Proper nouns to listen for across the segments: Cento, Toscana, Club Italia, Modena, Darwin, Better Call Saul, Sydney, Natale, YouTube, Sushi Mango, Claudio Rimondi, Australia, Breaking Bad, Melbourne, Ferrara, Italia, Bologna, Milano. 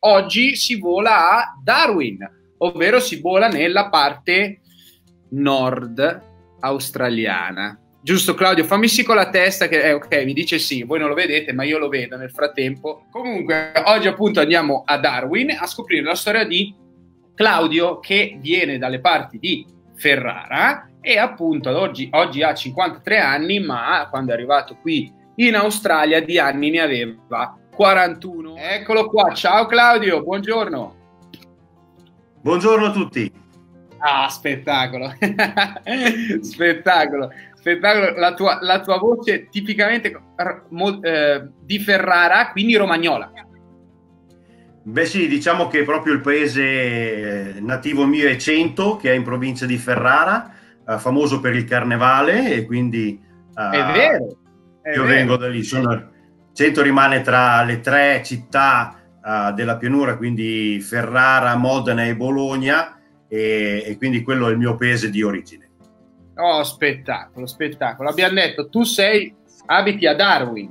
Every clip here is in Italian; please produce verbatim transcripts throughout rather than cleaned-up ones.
oggi si vola a Darwin, ovvero si vola nella parte nord australiana. Giusto Claudio, fammi sì con la testa che eh, ok, mi dice sì, voi non lo vedete ma io lo vedo nel frattempo. Comunque oggi appunto andiamo a Darwin a scoprire la storia di Claudio, che viene dalle parti di Ferrara e appunto ad oggi, oggi ha cinquantatré anni, ma quando è arrivato qui in Australia di anni ne aveva quarantuno. Eccolo qua, ciao Claudio, buongiorno. Buongiorno a tutti. Ah, spettacolo, spettacolo. Spettacolo, la tua, la tua voce tipicamente eh, di Ferrara, quindi romagnola. Beh sì, diciamo che proprio il paese nativo mio è Cento, che è in provincia di Ferrara, eh, famoso per il carnevale, e quindi eh, è vero, è io vero. vengo da lì. Sono, Cento rimane tra le tre città eh, della pianura, quindi Ferrara, Modena e Bologna, e, e quindi quello è il mio paese di origine. Oh, spettacolo, spettacolo. Abbiamo detto, tu sei, abiti a Darwin.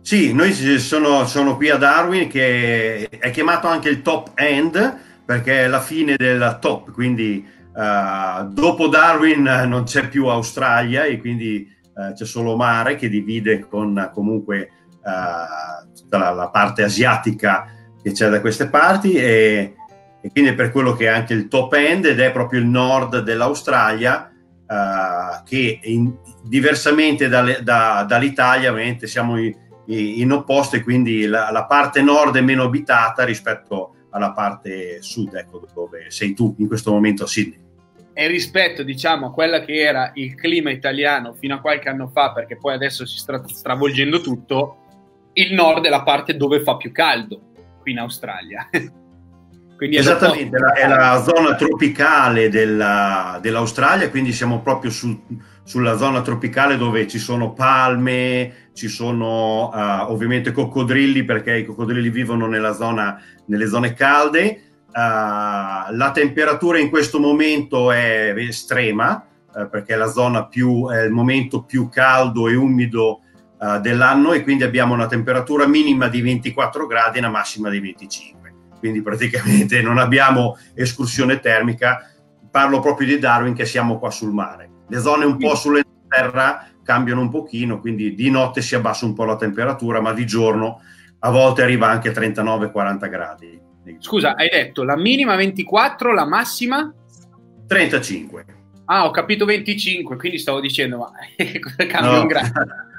Sì, noi sono, sono qui a Darwin, che è chiamato anche il top end, perché è la fine del top, quindi uh, dopo Darwin non c'è più Australia e quindi uh, c'è solo mare che divide con comunque uh, tutta la, la parte asiatica che c'è da queste parti, e e quindi è per quello che è anche il top end, ed è proprio il nord dell'Australia, eh, che in, diversamente dalle, da, dall'Italia ovviamente siamo in, in opposto, e quindi la, la parte nord è meno abitata rispetto alla parte sud, ecco, dove sei tu in questo momento a Sydney. E rispetto, diciamo, a quella che era il clima italiano fino a qualche anno fa, perché poi adesso si sta stravolgendo tutto, il nord è la parte dove fa più caldo qui in Australia. Quindi esattamente, è la, è la zona tropicale dell'Australia, dell quindi siamo proprio su, sulla zona tropicale dove ci sono palme, ci sono uh, ovviamente coccodrilli, perché i coccodrilli vivono nella zona, nelle zone calde. Uh, la temperatura in questo momento è estrema, uh, perché è, la zona più, è il momento più caldo e umido uh, dell'anno, e quindi abbiamo una temperatura minima di ventiquattro gradi e una massima di venticinque. Quindi praticamente non abbiamo escursione termica. Parlo proprio di Darwin, che siamo qua sul mare. Le zone un po' sulle terra cambiano un pochino, quindi di notte si abbassa un po' la temperatura, ma di giorno a volte arriva anche a trentanove quaranta gradi. Scusa, hai detto la minima ventiquattro, la massima? trentacinque. Ah, ho capito venticinque, quindi stavo dicendo, ma cosa cambia no. un grado?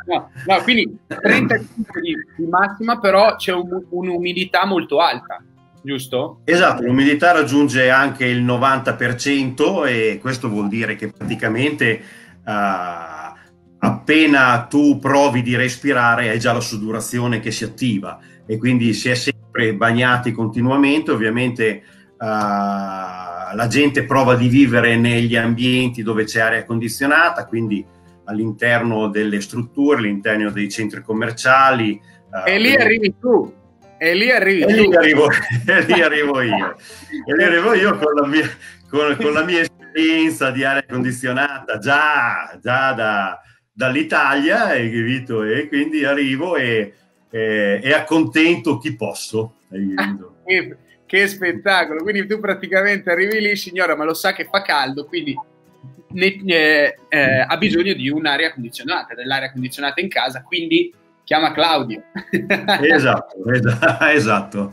No, no, quindi trentacinque di, di massima, però c'è un, un'umidità molto alta. Giusto? Esatto, l'umidità raggiunge anche il novanta per cento, e questo vuol dire che praticamente uh, appena tu provi di respirare hai già la sudorazione che si attiva, e quindi si è sempre bagnati continuamente. Ovviamente uh, la gente prova di vivere negli ambienti dove c'è aria condizionata, quindi all'interno delle strutture, all'interno dei centri commerciali. Uh, e lì arrivi tu! E lì, arrivi. e lì arrivo e lì arrivo io e lì arrivo io con la mia, con, con la mia esperienza di aria condizionata già, già da, dall'Italia, e capito? E quindi arrivo e, e, e accontento chi posso. Che, che spettacolo, quindi tu praticamente arrivi lì, signora ma lo sa che fa caldo, quindi ne, eh, eh, ha bisogno di un'aria condizionata, dell'aria condizionata in casa, quindi chiama Claudio. Esatto, esatto.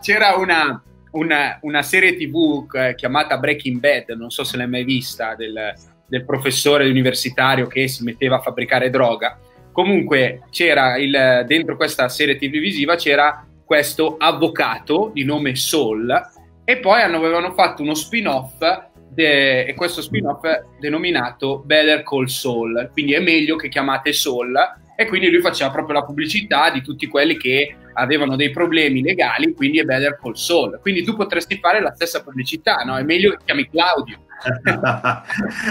C'era una, una, una serie tivù chiamata Breaking Bad, non so se l'hai mai vista, del, del professore universitario che si metteva a fabbricare droga. Comunque c'era il, dentro questa serie televisiva c'era questo avvocato di nome Saul, e poi avevano fatto uno spin-off, de, e questo spin-off denominato Better Call Saul, quindi è meglio che chiamate Saul. E quindi lui faceva proprio la pubblicità di tutti quelli che avevano dei problemi legali, quindi è Better Call Saul. Quindi tu potresti fare la stessa pubblicità, no? È meglio che chiami Claudio.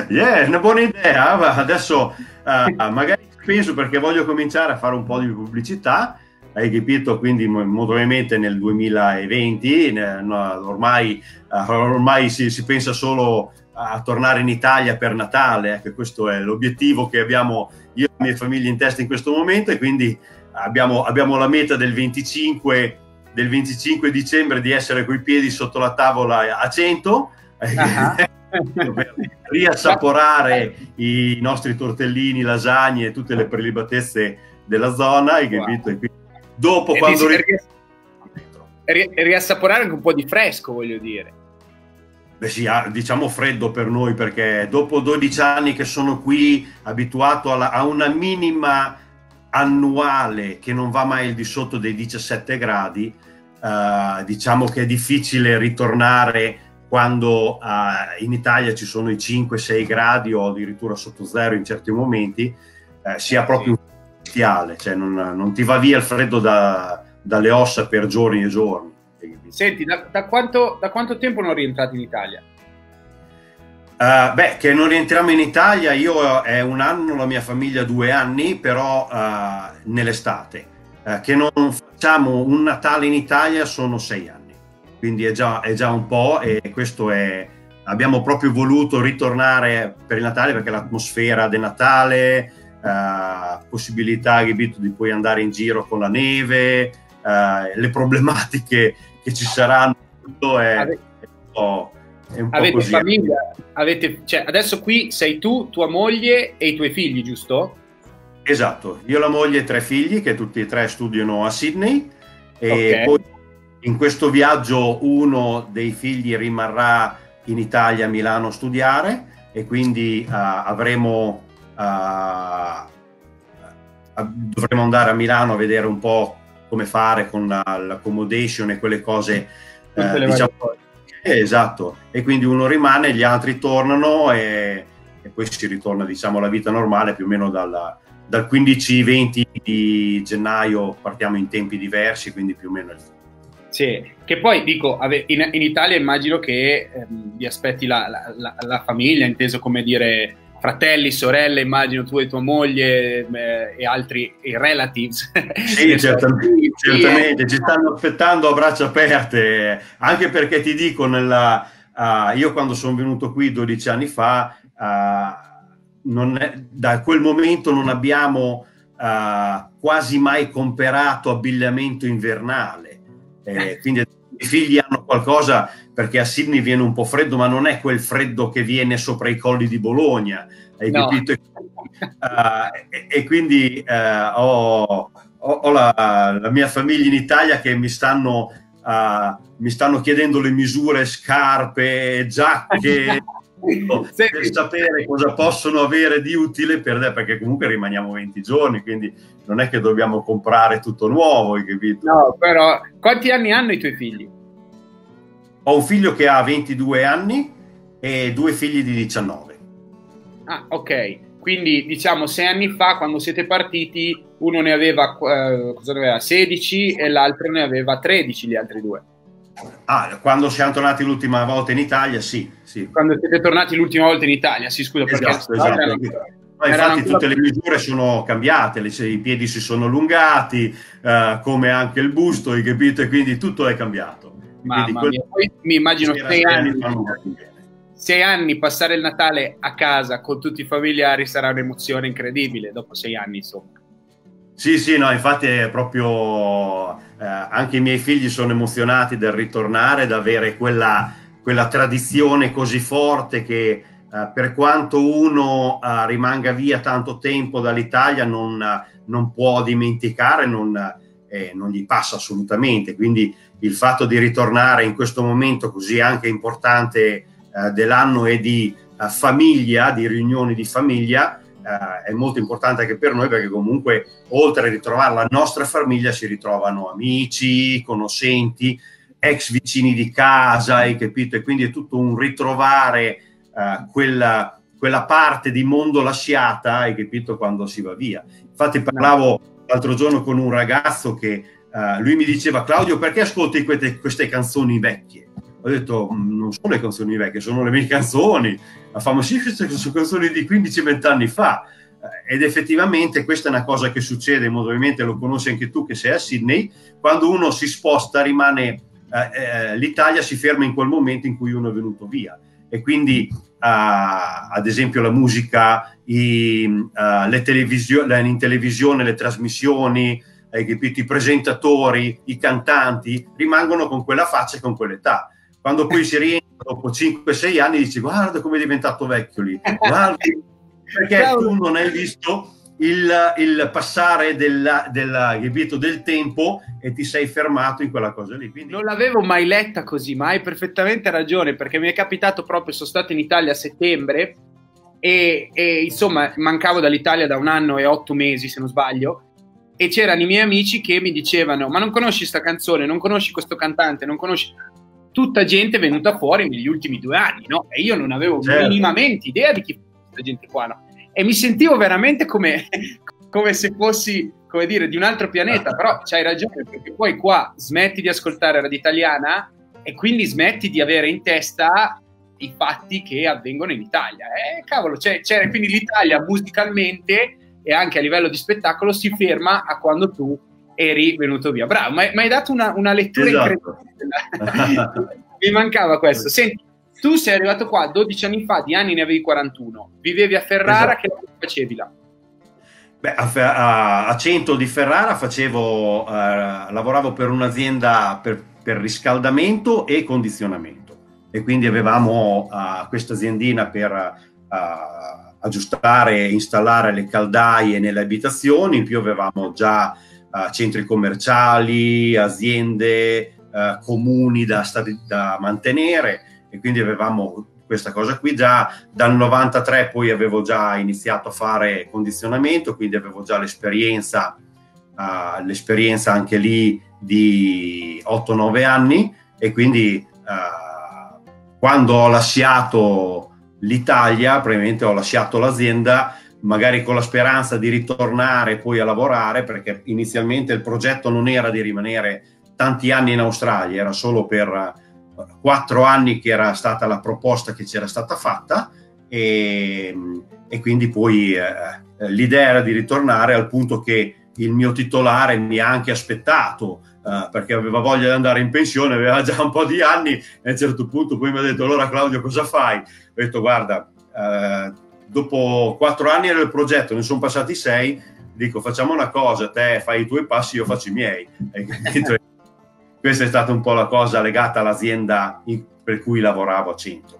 Yeah, è una buona idea. Adesso uh, magari penso, perché voglio cominciare a fare un po' di pubblicità, hai capito? Quindi molto ovviamente nel duemilaventi ormai, ormai si, si pensa solo a tornare in Italia per Natale, eh, che questo è l'obiettivo che abbiamo io e la mia famiglia in testa in questo momento, e quindi abbiamo, abbiamo la meta del venticinque, del venticinque dicembre di essere coi piedi sotto la tavola a Cento, uh-huh. per riassaporare i nostri tortellini, lasagne e tutte le prelibatezze della zona, hai capito? Wow. E quindi, dopo e quando... Ri... Ri... riassaporare anche un po' di fresco, voglio dire. Beh sì, diciamo freddo per noi, perché dopo dodici anni che sono qui, abituato alla, a una minima annuale che non va mai al di sotto dei diciassette gradi, eh, diciamo che è difficile ritornare quando eh, in Italia ci sono i cinque sei gradi o addirittura sotto zero in certi momenti, eh, sia proprio bestiale, cioè non, non ti va via il freddo da, dalle ossa per giorni e giorni. Senti, da, da, quanto, da quanto tempo non rientrate in Italia? Uh, beh, che non rientriamo in Italia, io è un anno, la mia famiglia due anni, però uh, nell'estate. Uh, che non facciamo un Natale in Italia sono sei anni, quindi è già, è già un po', e questo è... Abbiamo proprio voluto ritornare per il Natale perché l'atmosfera del Natale, uh, possibilità di poi andare in giro con la neve, uh, le problematiche che ci saranno, tutto è, avete, è un po', è un po' avete così. Famiglia, avete, cioè, adesso qui sei tu, tua moglie e i tuoi figli, giusto? Esatto, io, la moglie e tre figli, che tutti e tre studiano a Sydney, e okay. poi in questo viaggio uno dei figli rimarrà in Italia, a Milano, a studiare, e quindi uh, avremo uh, dovremo andare a Milano a vedere un po' come fare con l'accommodation e quelle cose, eh, diciamo, eh, esatto, e quindi uno rimane, gli altri tornano, e, e poi si ritorna, diciamo, alla vita normale più o meno dalla, dal quindici venti di gennaio. Partiamo in tempi diversi, quindi più o meno sì, che poi dico, in, in Italia immagino che ehm, vi aspetti la, la, la, la famiglia, inteso come dire fratelli, sorelle, immagino, tu e tua moglie, eh, e altri e relatives. Sì, certamente, certamente, ci stanno aspettando a braccia aperte, anche perché ti dico, nella, uh, io quando sono venuto qui dodici anni fa, uh, non è, da quel momento non abbiamo uh, quasi mai comperato abbigliamento invernale, eh, quindi i figli hanno qualcosa, perché a Sydney viene un po' freddo, ma non è quel freddo che viene sopra i colli di Bologna, hai no. capito? Uh, e, e quindi uh, ho, ho la, la mia famiglia in Italia che mi stanno, uh, mi stanno chiedendo le misure, scarpe, giacche, sì. per sapere cosa possono avere di utile, per, perché comunque rimaniamo venti giorni, quindi non è che dobbiamo comprare tutto nuovo, hai capito? No, però quanti anni hanno i tuoi figli? Ho un figlio che ha ventidue anni e due figli di diciannove. Ah, ok. Quindi, diciamo, sei anni fa, quando siete partiti, uno ne aveva, eh, cosa ne aveva? sedici e l'altro ne aveva tredici, gli altri due. Ah, quando siamo tornati l'ultima volta in Italia, sì. sì. Quando siete tornati l'ultima volta in Italia, sì, scusa, esatto, perché... Esatto, erano, ma infatti tutte le misure sono cambiate, le, i piedi si sono allungati, eh, come anche il busto, hai capito? E quindi tutto è cambiato. Mamma mia. Poi mi immagino sei anni, sei anni passare il Natale a casa con tutti i familiari sarà un'emozione incredibile dopo sei anni, insomma. Sì, sì, no, infatti è proprio, eh, anche i miei figli sono emozionati del ritornare, da avere quella, quella tradizione così forte che eh, per quanto uno eh, rimanga via tanto tempo dall'Italia non, non può dimenticare, non, eh, non gli passa assolutamente, quindi il fatto di ritornare in questo momento così anche importante eh, dell'anno e di eh, famiglia, di riunioni di famiglia, eh, è molto importante anche per noi, perché comunque oltre a ritrovare la nostra famiglia si ritrovano amici, conoscenti, ex vicini di casa, hai capito? E quindi è tutto un ritrovare eh, quella, quella parte di mondo lasciata, hai capito, quando si va via. Infatti parlavo l'altro giorno con un ragazzo che Uh, lui mi diceva: Claudio, perché ascolti queste, queste canzoni vecchie? Ho detto: non sono le canzoni vecchie, sono le mie canzoni, la famosissima, sono canzoni di quindici venti anni fa, uh, ed effettivamente questa è una cosa che succede, probabilmente lo conosci anche tu che sei a Sydney, quando uno si sposta rimane, uh, uh, l'Italia si ferma in quel momento in cui uno è venuto via, e quindi uh, ad esempio la musica, i, uh, le televisioni, in televisione le trasmissioni, hai capito, i presentatori, i cantanti rimangono con quella faccia e con quell'età. Quando poi si rientra dopo cinque sei anni dici guarda come è diventato vecchio lì, guarda, perché tu non hai visto il, il passare della, della, del tempo e ti sei fermato in quella cosa lì. Quindi... Non l'avevo mai letta così, ma hai perfettamente ragione, perché mi è capitato proprio, sono stato in Italia a settembre e, e insomma mancavo dall'Italia da un anno e otto mesi se non sbaglio, e c'erano i miei amici che mi dicevano ma non conosci sta canzone, non conosci questo cantante, non conosci... Tutta gente venuta fuori negli ultimi due anni, no? E io non avevo certo. minimamente idea di chi fosse questa gente qua, no? E mi sentivo veramente come, come se fossi, come dire, di un altro pianeta, però c'hai ragione, perché poi qua smetti di ascoltare Radio Italiana e quindi smetti di avere in testa i fatti che avvengono in Italia. Eh, cavolo, c'è, c'è, quindi l'Italia musicalmente e anche a livello di spettacolo si ferma a quando tu eri venuto via. Bravo, ma, ma hai dato una, una lettura esatto. incredibile. Mi mancava questo. Senti, tu sei arrivato qua dodici anni fa, di anni ne avevi quarantuno, vivevi a Ferrara, esatto. che facevi là? Beh, a, a Cento di Ferrara facevo, eh, lavoravo per un'azienda per, per riscaldamento e condizionamento, e quindi avevamo eh, questa aziendina per eh, aggiustare e installare le caldaie nelle abitazioni, in più avevamo già Uh, centri commerciali, aziende, uh, comuni da, da mantenere, e quindi avevamo questa cosa qui già dal novantatré. Poi avevo già iniziato a fare condizionamento, quindi avevo già l'esperienza uh, l'esperienza anche lì di otto nove anni, e quindi uh, quando ho lasciato l'Italia, probabilmente ho lasciato l'azienda magari con la speranza di ritornare poi a lavorare, perché inizialmente il progetto non era di rimanere tanti anni in Australia, era solo per quattro anni che era stata la proposta che c'era stata fatta, e, e quindi poi eh, l'idea era di ritornare, al punto che il mio titolare mi ha anche aspettato, eh, perché aveva voglia di andare in pensione, aveva già un po' di anni, e a un certo punto poi mi ha detto allora Claudio cosa fai? Ho detto guarda... Eh, dopo quattro anni era il progetto, ne sono passati sei, dico facciamo una cosa, te fai i tuoi passi, io faccio i miei. Questa è stata un po' la cosa legata all'azienda per cui lavoravo a Cento.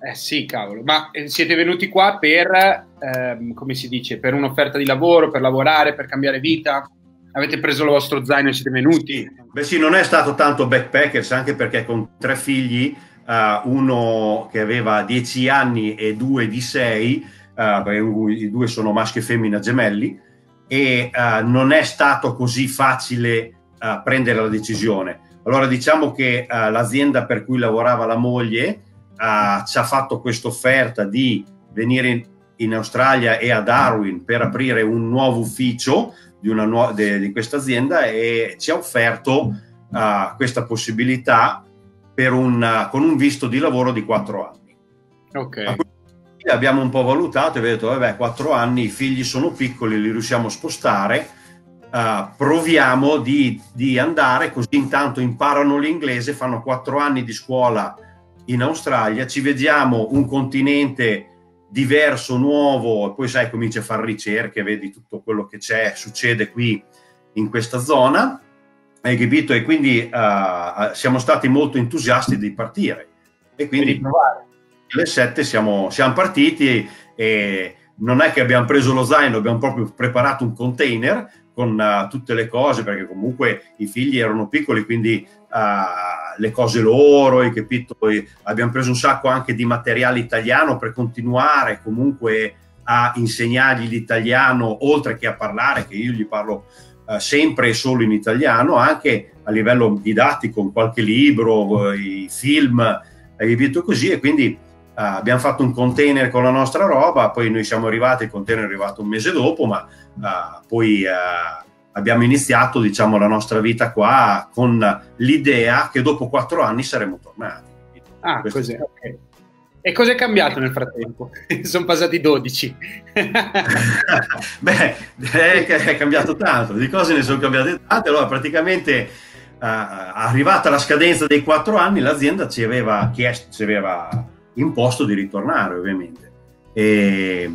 Eh sì, cavolo, ma siete venuti qua per, ehm, come si dice, per un'offerta di lavoro, per lavorare, per cambiare vita? Avete preso il vostro zaino e siete venuti? Sì. Beh sì, non è stato tanto backpackers, anche perché con tre figli, Uh, uno che aveva dieci anni e due di sei, uh, i due sono maschio e femmina gemelli, e uh, non è stato così facile uh, prendere la decisione. Allora diciamo che uh, l'azienda per cui lavorava la moglie uh, ci ha fatto questa offerta di venire in, in Australia e a Darwin per aprire un nuovo ufficio di, una nuova, de, di questa azienda, e ci ha offerto uh, questa possibilità per un, con un visto di lavoro di quattro anni. Ok. Abbiamo un po' valutato e abbiamo detto vabbè, quattro anni, i figli sono piccoli, li riusciamo a spostare, uh, proviamo di, di andare, così intanto imparano l'inglese, fanno quattro anni di scuola in Australia, ci vediamo un continente diverso, nuovo, e poi sai, cominci a fare ricerche, vedi tutto quello che c'è, succede qui in questa zona. Hai capito? E quindi uh, siamo stati molto entusiasti di partire, e quindi alle sette siamo, siamo partiti, e non è che abbiamo preso lo zaino, abbiamo proprio preparato un container con uh, tutte le cose, perché comunque i figli erano piccoli, quindi uh, le cose loro, hai capito? E abbiamo preso un sacco anche di materiale italiano per continuare comunque a insegnargli l'italiano, oltre che a parlare, che io gli parlo sempre e solo in italiano, anche a livello didattico, qualche libro, i film, hai capito, così. E quindi uh, abbiamo fatto un container con la nostra roba, poi noi siamo arrivati, il container è arrivato un mese dopo, ma uh, poi uh, abbiamo iniziato, diciamo, la nostra vita qua con l'idea che dopo quattro anni saremmo tornati. Ah, così, ok. E cosa è cambiato nel frattempo? Sono passati dodici. Beh, è cambiato tanto, di cose ne sono cambiate tante. Allora praticamente uh, arrivata la scadenza dei quattro anni, l'azienda ci aveva chiesto, ci aveva imposto di ritornare ovviamente, e,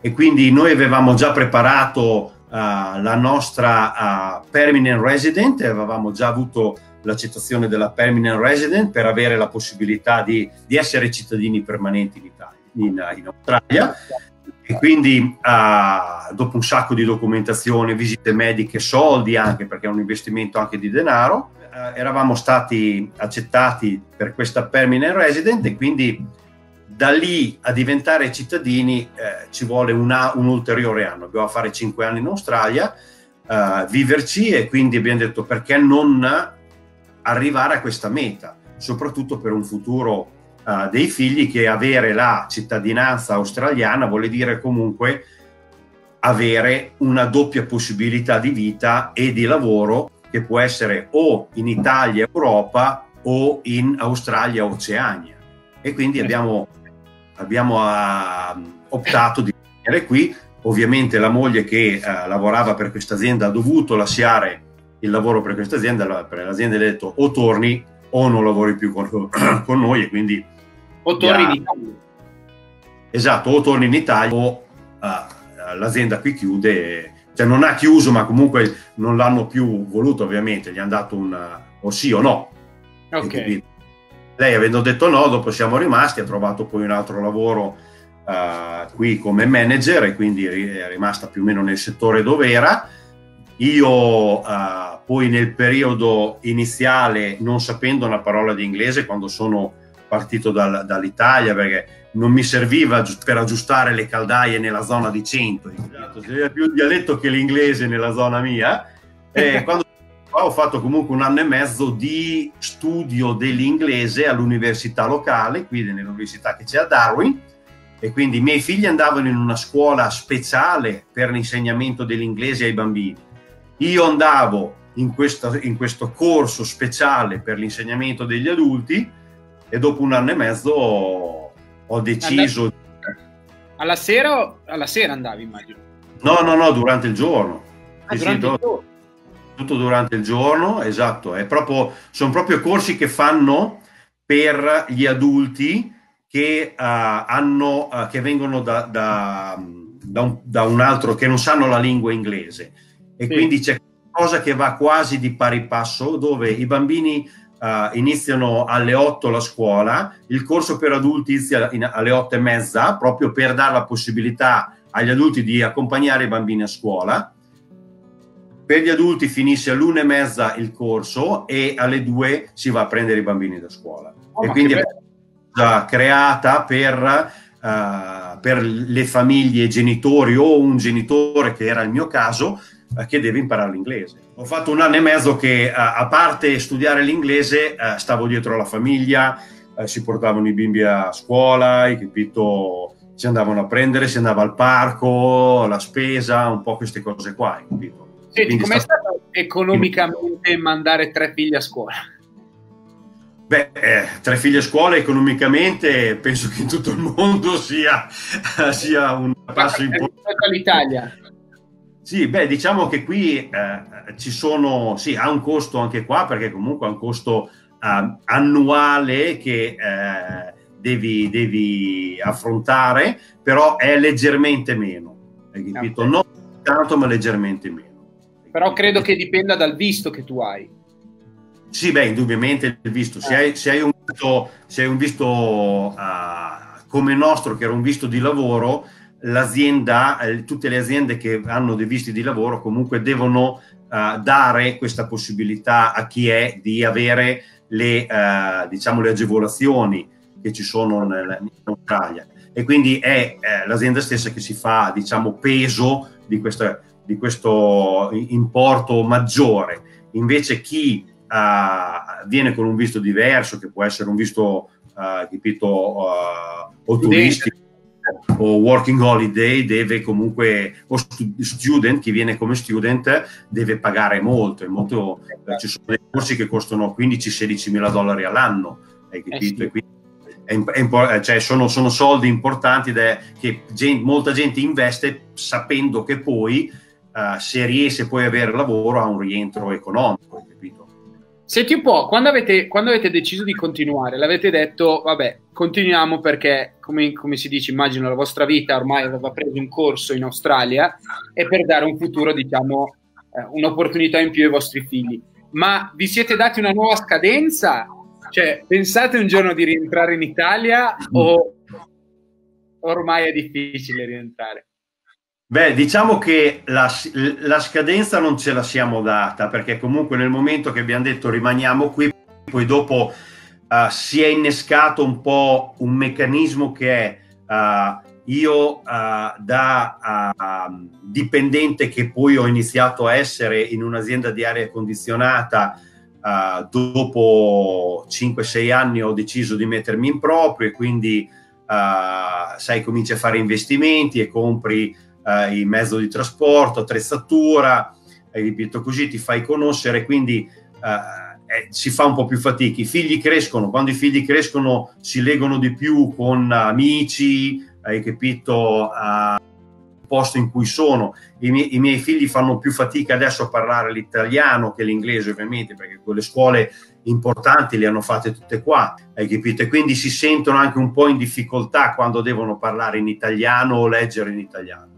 e quindi noi avevamo già preparato uh, la nostra uh, permanent resident, avevamo già avuto l'accettazione della permanent resident per avere la possibilità di, di essere cittadini permanenti in Italia, in, in Australia. E quindi uh, dopo un sacco di documentazione, visite mediche, soldi anche, perché è un investimento anche di denaro, uh, eravamo stati accettati per questa permanent resident, e quindi da lì a diventare cittadini eh, ci vuole una, un ulteriore anno. Dobbiamo fare cinque anni in Australia, uh, viverci, e quindi abbiamo detto perché non arrivare a questa meta, soprattutto per un futuro Uh, dei figli, che avere la cittadinanza australiana vuol dire comunque avere una doppia possibilità di vita e di lavoro, che può essere o in Italia, Europa, o in Australia, Oceania. E quindi abbiamo, abbiamo uh, optato di venire qui. Ovviamente la moglie che uh, lavorava per questa azienda ha dovuto lasciare il lavoro per questa azienda, per l'azienda gli ha detto o torni o non lavori più con, con noi, e quindi o torni in Italia. Esatto, o torni in Italia o uh, l'azienda qui chiude, cioè non ha chiuso, ma comunque non l'hanno più voluto, ovviamente, gli hanno dato un o sì o no. Okay. Lei, avendo detto no, dopo siamo rimasti, ha trovato poi un altro lavoro uh, qui come manager, e quindi è rimasta più o meno nel settore dove era. Io uh, poi nel periodo iniziale, non sapendo una parola di inglese, quando sono partito dal, dall'Italia, perché non mi serviva per aggiustare le caldaie nella zona di Cento, c'era più il dialetto che l'inglese nella zona mia, e quando ho fatto comunque un anno e mezzo di studio dell'inglese all'università locale, qui nell'università che c'è a Darwin, e quindi i miei figli andavano in una scuola speciale per l'insegnamento dell'inglese ai bambini. Io andavo in questo, in questo corso speciale per l'insegnamento degli adulti, e dopo un anno e mezzo ho, ho deciso... Alla sera, alla sera andavi, immagino? No, no, no, durante il giorno. Ah, sì, durante sì, il giorno. Tutto durante il giorno, esatto. È proprio, sono proprio corsi che fanno per gli adulti che, uh, hanno, uh, che vengono da, da, da, un, da un altro, che non sanno la lingua inglese. E sì. Quindi c'è qualcosa che va quasi di pari passo, dove i bambini uh, iniziano alle otto la scuola, il corso per adulti inizia in, alle otto e mezza, proprio per dare la possibilità agli adulti di accompagnare i bambini a scuola. Per gli adulti finisce all'una e mezza il corso, e alle due si va a prendere i bambini da scuola. Oh, e quindi è una cosa creata per, uh, per le famiglie e genitori, o un genitore, che era il mio caso, che deve imparare l'inglese. Ho fatto un anno e mezzo che, a parte studiare l'inglese, stavo dietro alla famiglia, si portavano i bimbi a scuola, hai capito? Si andavano a prendere, si andava al parco, la spesa, un po' queste cose qua, hai capito? Senti, com'è stato economicamente mandare tre figli a scuola? Beh, eh, tre figli a scuola economicamente penso che in tutto il mondo sia, sia un passo importante. Rispetto all'Italia. Sì, beh, diciamo che qui eh, ci sono, sì, ha un costo anche qua, perché comunque ha un costo eh, annuale che eh, devi, devi affrontare, però è leggermente meno, hai capito? Okay. Non tanto, ma leggermente meno. Però credo che dipenda dal visto che tu hai. Sì, beh, indubbiamente il visto. Se hai, se hai un visto, se hai un visto uh, come il nostro, che era un visto di lavoro, l'azienda, tutte le aziende che hanno dei visti di lavoro comunque devono uh, dare questa possibilità a chi è di avere le, uh, diciamo, le agevolazioni che ci sono nel, in Australia, e quindi è eh, l'azienda stessa che si fa, diciamo, peso di, questa, di questo importo maggiore. Invece chi uh, viene con un visto diverso, che può essere un visto uh, capito, uh, o turistico o working holiday, deve comunque, o student, chi viene come student deve pagare molto, molto. Ci sono dei corsi che costano quindici sedici mila dollari all'anno, hai capito? Eh sì. E quindi è, è, cioè sono, sono soldi importanti, de, che gente, molta gente investe sapendo che poi uh, se riesce poi a avere lavoro ha un rientro economico, hai capito? Senti un po', quando avete, quando avete deciso di continuare, l'avete detto, vabbè, continuiamo perché, come, come si dice, immagino la vostra vita ormai aveva preso un corso in Australia e per dare un futuro, diciamo, eh, un'opportunità in più ai vostri figli. Ma vi siete dati una nuova scadenza? Cioè, pensate un giorno di rientrare in Italia o ormai è difficile rientrare? Beh, diciamo che la, la scadenza non ce la siamo data, perché comunque nel momento che abbiamo detto rimaniamo qui, poi dopo uh, si è innescato un po' un meccanismo che è uh, io uh, da uh, dipendente, che poi ho iniziato a essere in un'azienda di aria condizionata, uh, dopo cinque sei anni ho deciso di mettermi in proprio e quindi uh, sai, cominci a fare investimenti e compri Uh, il mezzo di trasporto, attrezzatura, eh, ripeto, così ti fai conoscere, quindi uh, eh, si fa un po' più fatica. I figli crescono, quando i figli crescono si legano di più con amici, hai capito, al uh, posto in cui sono. I, mie I miei figli fanno più fatica adesso a parlare l'italiano che l'inglese, ovviamente, perché quelle scuole importanti le hanno fatte tutte qua, hai capito? E quindi si sentono anche un po' in difficoltà quando devono parlare in italiano o leggere in italiano.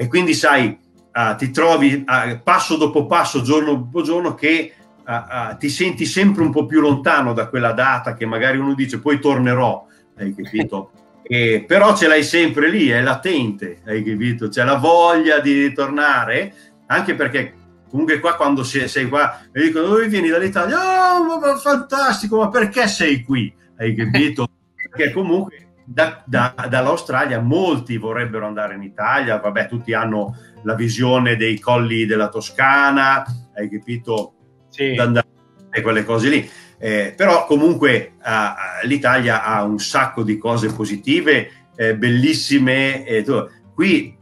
E quindi sai, uh, ti trovi uh, passo dopo passo, giorno dopo giorno, che uh, uh, ti senti sempre un po' più lontano da quella data che magari uno dice poi tornerò, hai capito? E, però ce l'hai sempre lì, è latente, hai capito? C'è la voglia di ritornare, anche perché comunque qua quando sei, sei qua e dicono oh, vieni dall'Italia, oh, ma fantastico, ma perché sei qui? Hai capito? Perché comunque... Da, da, dall'Australia molti vorrebbero andare in Italia, vabbè, tutti hanno la visione dei colli della Toscana, hai capito? Sì. E quelle cose lì, eh, però comunque eh, l'Italia ha un sacco di cose positive, eh, bellissime, eh, qui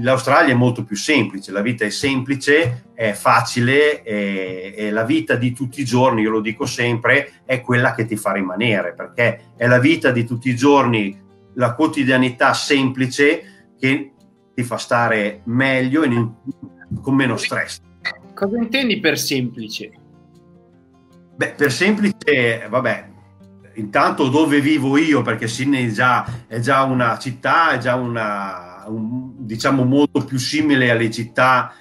l'Australia è molto più semplice, la vita è semplice, è facile, e, e la vita di tutti i giorni, io lo dico sempre, è quella che ti fa rimanere, perché è la vita di tutti i giorni, la quotidianità semplice che ti fa stare meglio e in, con meno stress. Cosa intendi per semplice? Beh, per semplice, vabbè, intanto dove vivo io, perché Sydney è già, è già una città, è già una... Un, diciamo molto più simile alle città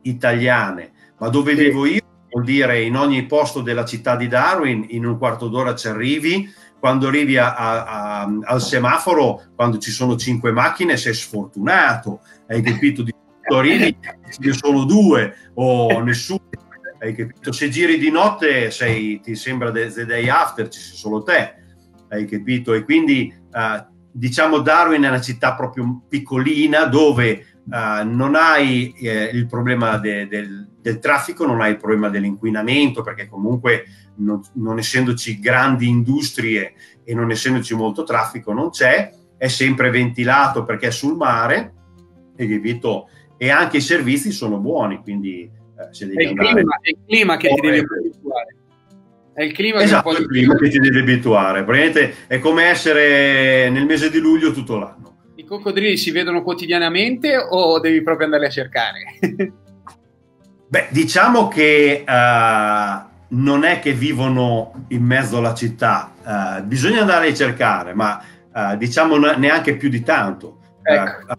italiane, ma dove sì. vivo io vuol dire in ogni posto della città di Darwin in un quarto d'ora ci arrivi, quando arrivi a, a, a, al semaforo, quando ci sono cinque macchine sei sfortunato, hai capito? Di tutto arrivi, ci sono due o nessuno, hai capito? Se giri di notte sei, ti sembra the, the day after, ci sei solo te, hai capito? E quindi uh, diciamo Darwin è una città proprio piccolina dove uh, non hai eh, il problema de, del, del traffico, non hai il problema dell'inquinamento, perché comunque non, non essendoci grandi industrie e non essendoci molto traffico non c'è, è sempre ventilato perché è sul mare, hai capito? E anche i servizi sono buoni, quindi eh, se devi è, il clima, è il clima che ti deve abituare. È il clima, esatto, che, è il clima che ti deve abituare. Praticamente è come essere nel mese di luglio tutto l'anno. I coccodrilli si vedono quotidianamente o devi proprio andare a cercare? Beh, diciamo che uh, non è che vivono in mezzo alla città, uh, bisogna andare a cercare, ma uh, diciamo neanche più di tanto. Ecco.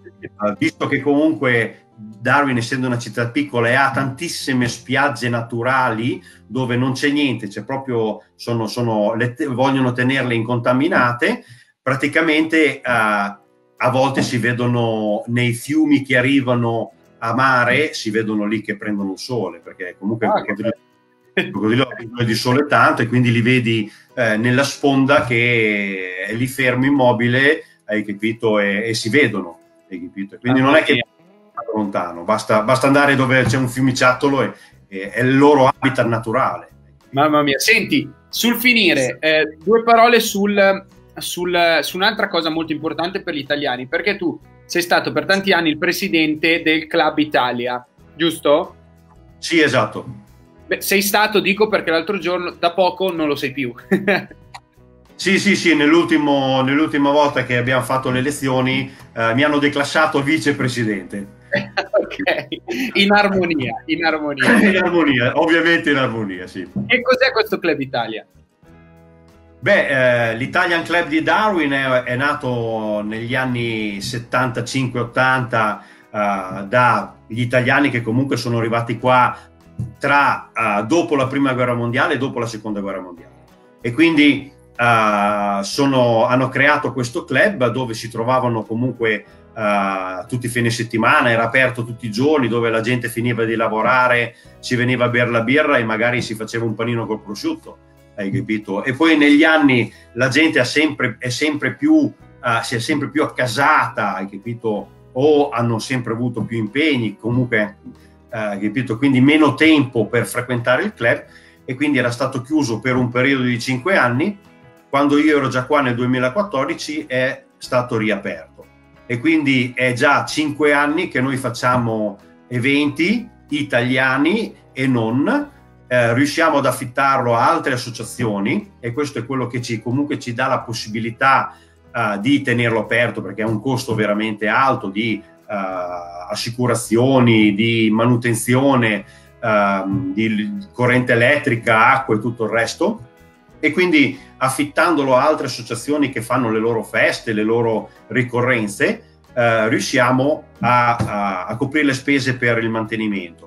Uh, visto che comunque Darwin, essendo una città piccola, e ha tantissime spiagge naturali dove non c'è niente, c'è proprio, sono, sono, le, vogliono tenerle incontaminate, praticamente eh, a volte si vedono nei fiumi che arrivano a mare, si vedono lì che prendono il sole, perché comunque ah, il coccodrillo ha bisogno di sole tanto e quindi li vedi eh, nella sponda che è lì fermo immobile, hai capito, e, e si vedono, hai capito? Quindi ah, non è che lontano, basta, basta andare dove c'è un fiumiciattolo e, e è il loro habitat naturale. Mamma mia, senti, sul finire, eh, due parole sul, sul, su un'altra cosa molto importante per gli italiani, perché tu sei stato per tanti anni il presidente del Club Italia, giusto? Sì, esatto. Beh, sei stato, dico perché l'altro giorno, da poco non lo sei più. Sì, sì, sì, nell'ultima volta che abbiamo fatto le elezioni eh, mi hanno declassato vicepresidente. Ok, in armonia, in armonia. In armonia, ovviamente in armonia, sì. E cos'è questo Club Italia? Beh, eh, l'Italian Club di Darwin è, è nato negli anni settantacinque ottanta eh, dagli italiani che comunque sono arrivati qua tra, eh, dopo la prima guerra mondiale e dopo la seconda guerra mondiale. E quindi eh, sono, hanno creato questo club dove si trovavano comunque eh, tutti i fine settimana, era aperto tutti i giorni, dove la gente finiva di lavorare, si veniva a bere la birra e magari si faceva un panino col prosciutto. Hai capito? E poi negli anni la gente ha sempre, è sempre più, uh, si è sempre più accasata, hai capito? O hanno sempre avuto più impegni, comunque, uh, hai capito? Quindi meno tempo per frequentare il club, e quindi era stato chiuso per un periodo di cinque anni. Quando io ero già qua nel duemilaquattordici è stato riaperto, e quindi è già cinque anni che noi facciamo eventi italiani e non. Eh, riusciamo ad affittarlo a altre associazioni, e questo è quello che ci, comunque ci dà la possibilità eh, di tenerlo aperto, perché è un costo veramente alto di eh, assicurazioni, di manutenzione, eh, di corrente elettrica, acqua e tutto il resto, e quindi affittandolo a altre associazioni che fanno le loro feste, le loro ricorrenze, eh, riusciamo a, a, a coprire le spese per il mantenimento.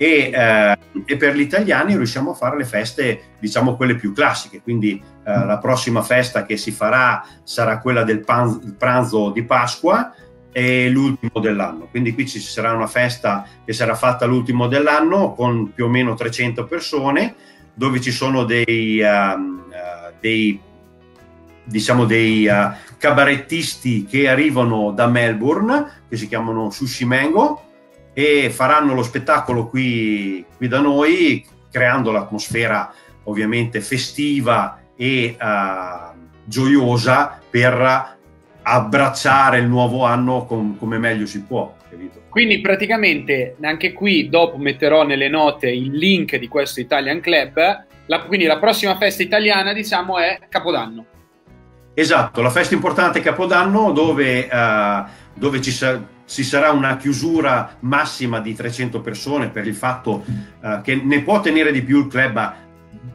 E, eh, e per gli italiani riusciamo a fare le feste, diciamo quelle più classiche, quindi eh, la prossima festa che si farà sarà quella del panzo, il pranzo di Pasqua, e l'ultimo dell'anno, quindi qui ci sarà una festa che sarà fatta l'ultimo dell'anno con più o meno trecento persone, dove ci sono dei, um, uh, dei diciamo dei uh, cabarettisti che arrivano da Melbourne, che si chiamano Sushi Mango, e faranno lo spettacolo qui, qui da noi, creando l'atmosfera ovviamente festiva e uh, gioiosa per abbracciare il nuovo anno com come meglio si può, capito? Quindi praticamente anche qui dopo metterò nelle note il link di questo Italian Club, la, quindi la prossima festa italiana diciamo è Capodanno. Esatto, la festa importante è Capodanno, dove, uh, dove ci sarà ci sarà una chiusura massima di trecento persone, per il fatto uh, che ne può tenere di più il club, ma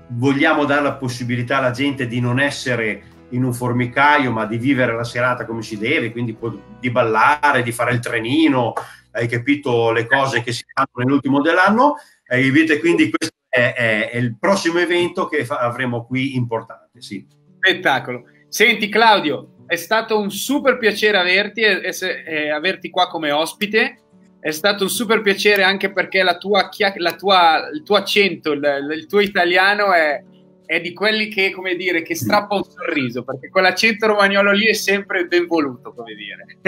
vogliamo dare la possibilità alla gente di non essere in un formicaio, ma di vivere la serata come si deve, quindi di ballare, di fare il trenino, hai capito, le cose che si fanno nell'ultimo dell'anno, hai capito? Quindi questo è, è, è il prossimo evento che avremo qui importante, sì. Spettacolo. Senti Claudio, è stato un super piacere averti e, e, e averti qua come ospite. È stato un super piacere anche perché la tua, la tua, il tuo accento, il, il tuo italiano è, è di quelli che, come dire, che strappa un sorriso, perché quell'accento romagnolo lì è sempre ben voluto, come dire.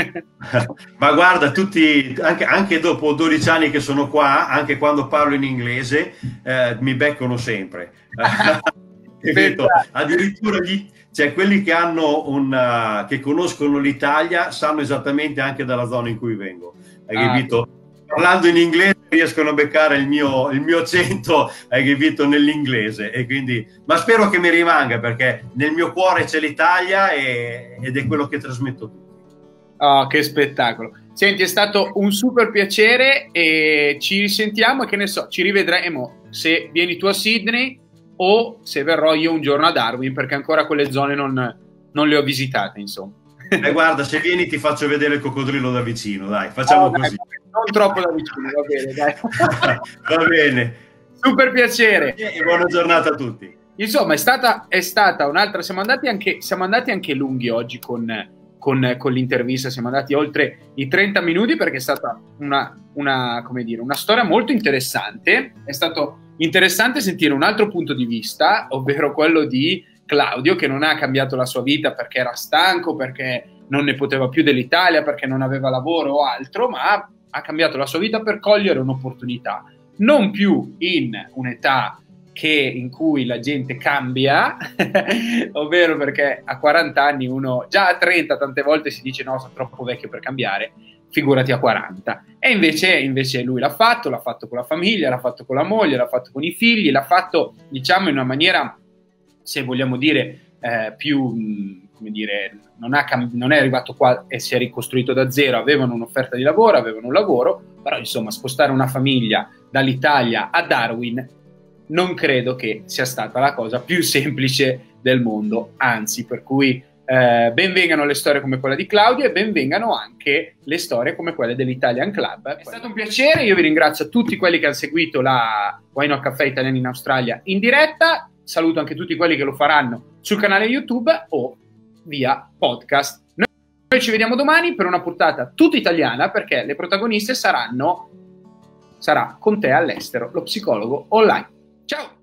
Ma guarda, tutti, anche, anche dopo dodici anni che sono qua, anche quando parlo in inglese, eh, mi beccano sempre. Addirittura gli... Cioè, quelli che, hanno un, uh, che conoscono l'Italia sanno esattamente anche dalla zona in cui vengo. Hai ah, capito? Parlando in inglese riescono a beccare il mio, il mio accento, hai capito, nell'inglese. E quindi, ma spero che mi rimanga, perché nel mio cuore c'è l'Italia ed è quello che trasmetto a tutti. Oh, che spettacolo. Senti, è stato un super piacere e ci risentiamo e che ne so, ci rivedremo se vieni tu a Sydney, o se verrò io un giorno a Darwin, perché ancora quelle zone non, non le ho visitate, insomma. Eh, guarda, se vieni ti faccio vedere il coccodrillo da vicino, dai, facciamo oh, dai, così. Non troppo da vicino, va bene, dai. Va bene. Super piacere. E buona giornata a tutti. Insomma, è stata, è stata un'altra... Siamo andati anche, siamo andati anche lunghi oggi con, con, con l'intervista, siamo andati oltre i trenta minuti, perché è stata una, una, come dire, una storia molto interessante. È stato... Interessante sentire un altro punto di vista, ovvero quello di Claudio, che non ha cambiato la sua vita perché era stanco, perché non ne poteva più dell'Italia, perché non aveva lavoro o altro, ma ha cambiato la sua vita per cogliere un'opportunità, non più in un'età che, in cui la gente cambia, ovvero perché a quaranta anni uno, già a trenta tante volte si dice no, sono troppo vecchio per cambiare, figurati a quaranta. E invece, invece lui l'ha fatto, l'ha fatto con la famiglia, l'ha fatto con la moglie, l'ha fatto con i figli, l'ha fatto diciamo in una maniera, se vogliamo dire, eh, più, come dire, non, ha cam- non è arrivato qua e si è ricostruito da zero, avevano un'offerta di lavoro, avevano un lavoro, però insomma spostare una famiglia dall'Italia a Darwin non credo che sia stata la cosa più semplice del mondo, anzi, per cui eh, ben vengano le storie come quella di Claudio e ben vengano anche le storie come quelle dell'Italian Club. È stato un piacere, io vi ringrazio tutti quelli che hanno seguito la Wine of Caffè Italiani in Australia in diretta, saluto anche tutti quelli che lo faranno sul canale YouTube o via podcast. Noi ci vediamo domani per una puntata tutta italiana, perché le protagoniste saranno sarà con te all'estero, lo psicologo online. Ciao!